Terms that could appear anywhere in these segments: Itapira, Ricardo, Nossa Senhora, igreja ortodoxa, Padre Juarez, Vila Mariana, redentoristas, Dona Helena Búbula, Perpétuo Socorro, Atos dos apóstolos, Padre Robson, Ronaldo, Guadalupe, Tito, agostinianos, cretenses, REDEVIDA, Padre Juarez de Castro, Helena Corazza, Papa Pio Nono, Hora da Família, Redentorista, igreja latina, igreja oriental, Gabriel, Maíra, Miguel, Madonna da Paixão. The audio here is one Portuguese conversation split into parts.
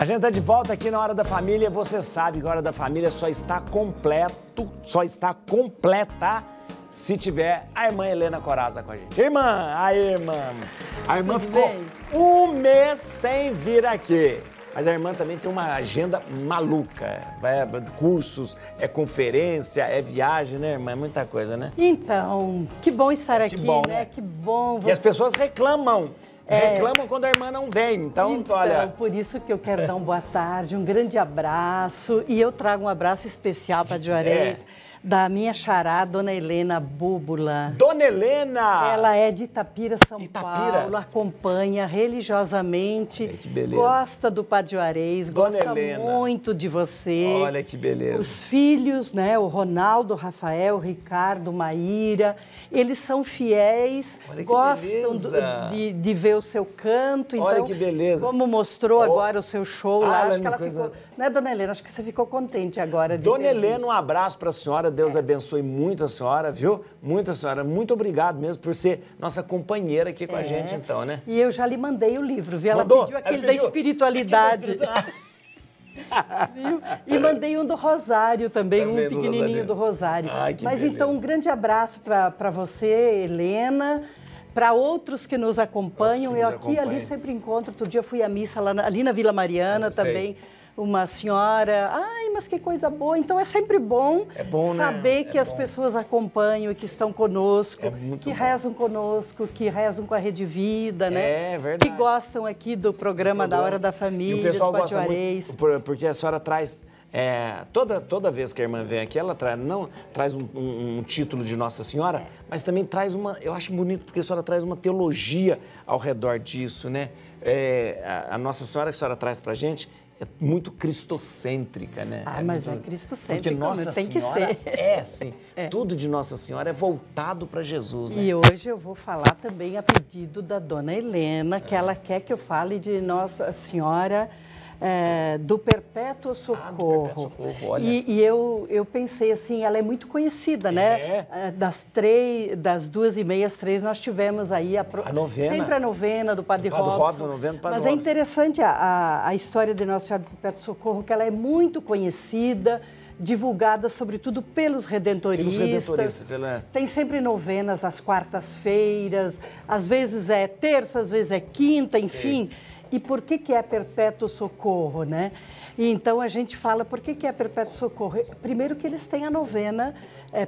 A gente está de volta aqui na Hora da Família. Você sabe que a Hora da Família só está completa se tiver a irmã Helena Corazza com a gente. Irmã, aí, irmã. A irmã ficou um mês sem vir aqui. Mas a irmã também tem uma agenda maluca, cursos, é conferência, é viagem, né, irmã? É muita coisa, né? Então, que bom estar aqui, né? Que bom. E as pessoas reclamam. Reclamam quando a irmã não vem, então olha... Por isso que eu quero dar uma boa tarde, um grande abraço, e eu trago um abraço especial para Juarez, da minha xará, Dona Helena Búbula. Dona Helena! Ela é de Itapira, São Paulo, acompanha religiosamente, que beleza. Gosta do Padre Juarez, gosta muito de você. Olha que beleza! Os filhos, né, o Ronaldo, o Rafael, o Ricardo, Maíra, eles são fiéis, gostam de ver o seu canto, então, olha que beleza. Como mostrou agora o seu show lá, acho que ela ficou... Né, Dona Helena? Acho que você ficou contente agora. Dona Helena, um abraço para a senhora, Deus abençoe muito a senhora, viu? Muito a senhora, muito obrigado mesmo por ser nossa companheira aqui com a gente, então, né? E eu já lhe mandei o livro, viu? Ela pediu aquele da espiritualidade. Viu? E mandei um do Rosário também, um pequenininho do Rosário. Ai, que beleza. Então, um grande abraço para você, Helena. Para outros que nos acompanham, eu aqui e ali sempre encontro. Outro dia eu fui à missa lá ali na Vila Mariana também. Uma senhora, ai, mas que coisa boa. Então é sempre bom, saber que as pessoas acompanham e que estão conosco, que rezam conosco, que rezam com a Rede Vida, né? É verdade. Que gostam aqui do programa da Hora da Família, e o pessoal do Padre Juarez. Porque a senhora traz... toda vez que a irmã vem aqui, ela traz um título de Nossa Senhora, mas também traz uma... Eu acho bonito porque a senhora traz uma teologia ao redor disso, né? A Nossa Senhora que a senhora traz pra gente é muito cristocêntrica, né? Ah, mas é cristocêntrica, porque Nossa Senhora é assim. Tudo de Nossa Senhora é voltado para Jesus, né? E hoje eu vou falar também a pedido da Dona Helena, que ela quer que eu fale de Nossa Senhora... do Perpétuo Socorro. Olha. E eu pensei assim, ela é muito conhecida, né? Das 2:30 às 3 nós tivemos aí a novena. Sempre a novena do Padre Robson. Mas é interessante a história de Nossa Senhora do Perpétuo Socorro, que ela é muito conhecida, divulgada sobretudo pelos redentoristas. Tem sempre novenas às quartas-feiras, às vezes é terça, às vezes é quinta, enfim... E por que que é Perpétuo Socorro, né? E então a gente fala por que que é Perpétuo Socorro. Primeiro que eles têm a novena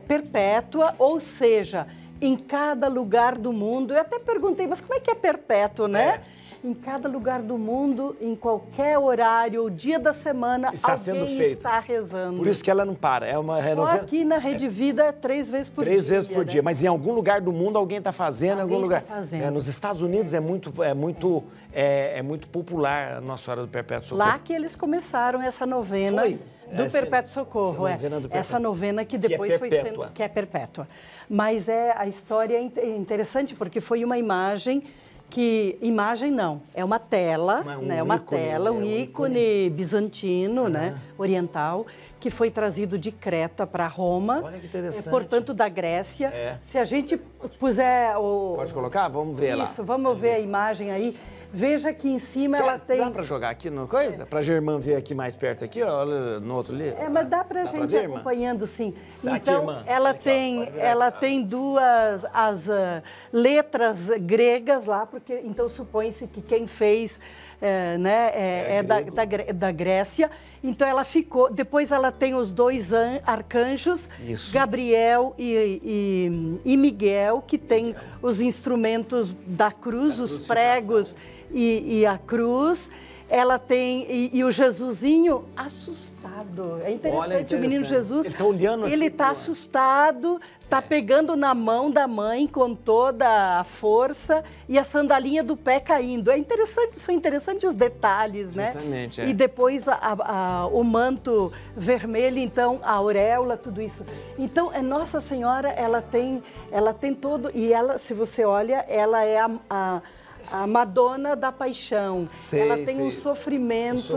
perpétua, ou seja, em cada lugar do mundo. Eu até perguntei, mas como é que é perpétuo, né? Em cada lugar do mundo, em qualquer horário ou dia da semana, alguém está rezando. Por isso que ela não para. Só aqui na Rede Vida é 3 vezes por dia. 3 vezes por dia, mas em algum lugar do mundo alguém está fazendo. Nos Estados Unidos é muito popular a Nossa Senhora do Perpétuo Socorro. Lá que eles começaram essa novena. Perpétuo Socorro, essa novena que depois foi sendo... Que é perpétua. Mas a história é interessante porque foi uma imagem... é uma tela, um ícone bizantino, né, oriental, que foi trazido de Creta para Roma. Olha que interessante. Portanto, da Grécia. Se a gente puser o... Pode colocar? Vamos ver lá. Isso, vamos ver a imagem aí. Veja que em cima ela tem... Dá para jogar aqui no coisa? Para a irmã ver aqui mais perto, aqui, ó, no outro ali? Mas dá para a gente ir acompanhando, sim. Então, ela tem duas letras gregas lá, porque então supõe-se que quem fez da Grécia. Então ela ficou... Depois ela tem os 2 arcanjos, Gabriel e Miguel, que tem os instrumentos da cruz, os pregos... E a cruz, ela tem... E o Jesusinho assustado. É interessante, o menino Jesus, ele está olhando assim, assustado, está pegando na mão da mãe com toda a força e a sandalinha do pé caindo. São interessantes os detalhes, né? Justamente, E depois o manto vermelho, então, a auréola, tudo isso. Então, Nossa Senhora, ela tem todo... E ela, se você olha, ela é a Madonna da Paixão. Ela tem um sofrimento,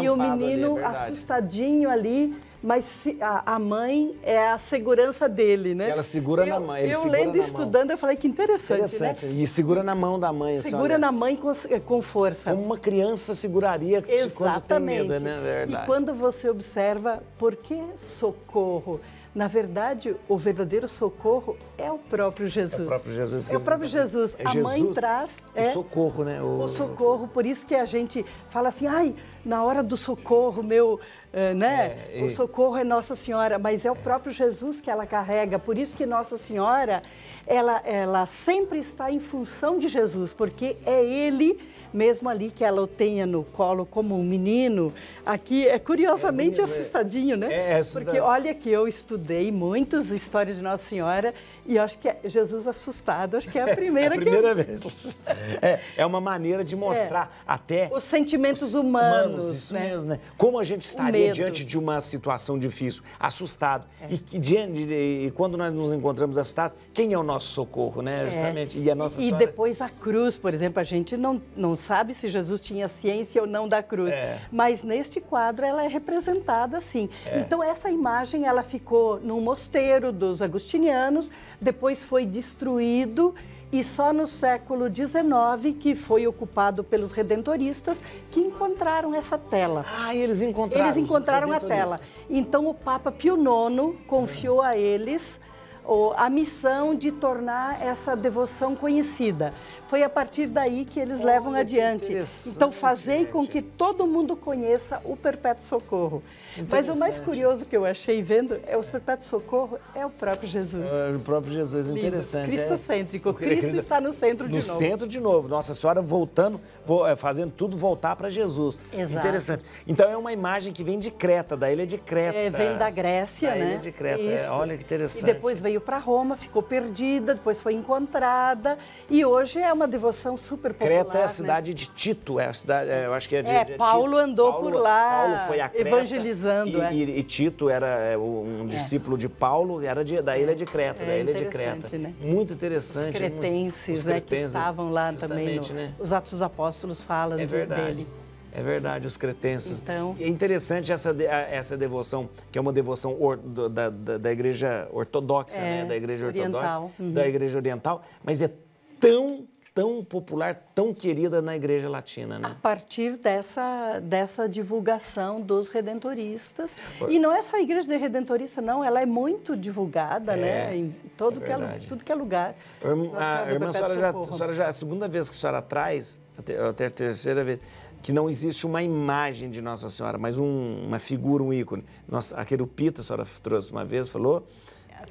e o menino ali, assustadinho ali, mas a mãe é a segurança dele, né? Ela segura na mãe. Eu lendo e estudando, eu falei que interessante, né? E segura na mão da mãe. Segura na mãe com força. Como uma criança seguraria quando tem medo, né? Verdade. E quando você observa, por que socorro? Na verdade, o verdadeiro socorro é o próprio Jesus. É o próprio Jesus. É o próprio Jesus. A mãe traz o socorro, né? O socorro. Por isso que a gente fala assim, ai, na hora do socorro, meu, né? O socorro é Nossa Senhora, mas é o próprio Jesus que ela carrega. Por isso que Nossa Senhora, ela sempre está em função de Jesus, porque é Ele mesmo ali que ela o tenha no colo como um menino. Aqui é curiosamente assustadinho, né? É assustador. Porque olha que eu estudei muitas histórias de Nossa Senhora e acho que é Jesus assustado, acho que é a primeira que... É a primeira vez. É uma maneira de mostrar até... Os sentimentos humanos, isso mesmo, né? Como a gente estaria diante de uma situação difícil, assustado. E quando nós nos encontramos assustados, quem é o nosso socorro, né? Justamente. E a Nossa Senhora... E depois a cruz, por exemplo, a gente não sabe se Jesus tinha ciência ou não da cruz, mas neste quadro ela é representada assim. Então essa imagem, ela ficou num mosteiro dos agostinianos, depois foi destruído e só no século XIX que foi ocupado pelos redentoristas que encontraram essa tela. Ah, eles encontraram? Eles encontraram a tela. Então o Papa Pio Nono confiou a eles a missão de tornar essa devoção conhecida. Foi a partir daí que eles levam adiante. Então, fazei com que todo mundo conheça o Perpétuo Socorro. Mas o mais curioso que eu achei vendo é os Perpétuo Socorro é o próprio Jesus. É, o próprio Jesus, lindo. Interessante. Cristocêntrico. Cristo está no centro de novo. No centro de novo. Nossa Senhora voltando, fazendo tudo voltar para Jesus. Exato. Interessante. Então, é uma imagem que vem de Creta, da ilha de Creta. É, vem da Grécia, né? Da ilha de Creta. É, olha que interessante. E depois veio para Roma, ficou perdida, depois foi encontrada e hoje é uma devoção super popular. Creta é a cidade de Tito, eu acho que é de Tito. Paulo andou por lá, Paulo foi a Creta, evangelizando. E Tito era um discípulo de Paulo, era da ilha de Creta, né? Muito interessante. Os cretenses, né, que estavam lá também, né? Os Atos dos Apóstolos falam dele. É verdade, os cretenses. Então... É interessante essa devoção, que é uma devoção da igreja ortodoxa, né? Da igreja ortodoxa, da igreja oriental, mas é tão popular, tão querida na igreja latina, né? A partir dessa divulgação dos redentoristas. E não é só a igreja de redentorista, não, ela é muito divulgada, né? Em tudo que é lugar. A irmã, a senhora já é a segunda vez que a senhora traz, até a terceira vez, que não existe uma imagem de Nossa Senhora, mas uma figura, um ícone. A querupita, a senhora trouxe uma vez, falou...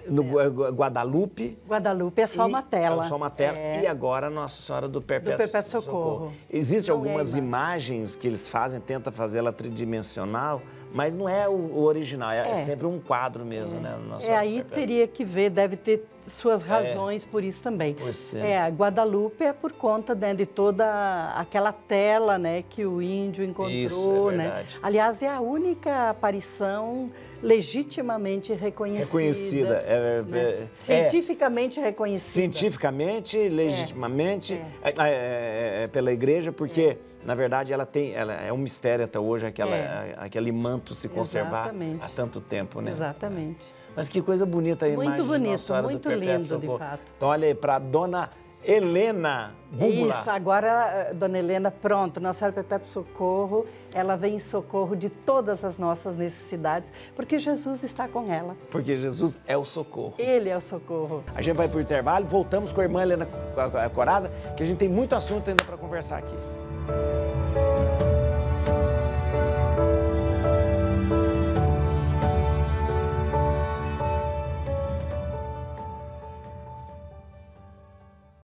No Guadalupe. Guadalupe é só uma tela. É só uma tela. E agora Nossa Senhora do Perpétuo Socorro. Existem algumas imagens que eles fazem, tenta fazer ela tridimensional, mas não é o original, é sempre um quadro mesmo, né? Nossa aí teria que ver, deve ter suas razões por isso também. A Guadalupe é por conta, né, de toda aquela tela, né, que o índio encontrou, isso, né? Aliás, é a única aparição legitimamente reconhecida, né? Cientificamente reconhecida. Cientificamente, legitimamente, pela igreja, porque... Na verdade, ela é um mistério até hoje, aquele manto se conservar há tanto tempo, né? Exatamente. Mas que coisa bonita a imagem. Muito bonito, muito lindo, de fato. Então, olha aí, para Dona Helena Búbula. Isso, agora, Dona Helena, pronto, Nossa Senhora Perpétuo Socorro, ela vem em socorro de todas as nossas necessidades, porque Jesus está com ela. Porque Jesus é o socorro. Ele é o socorro. A gente vai para o intervalo, voltamos com a irmã Helena Corazza, que a gente tem muito assunto ainda para conversar aqui.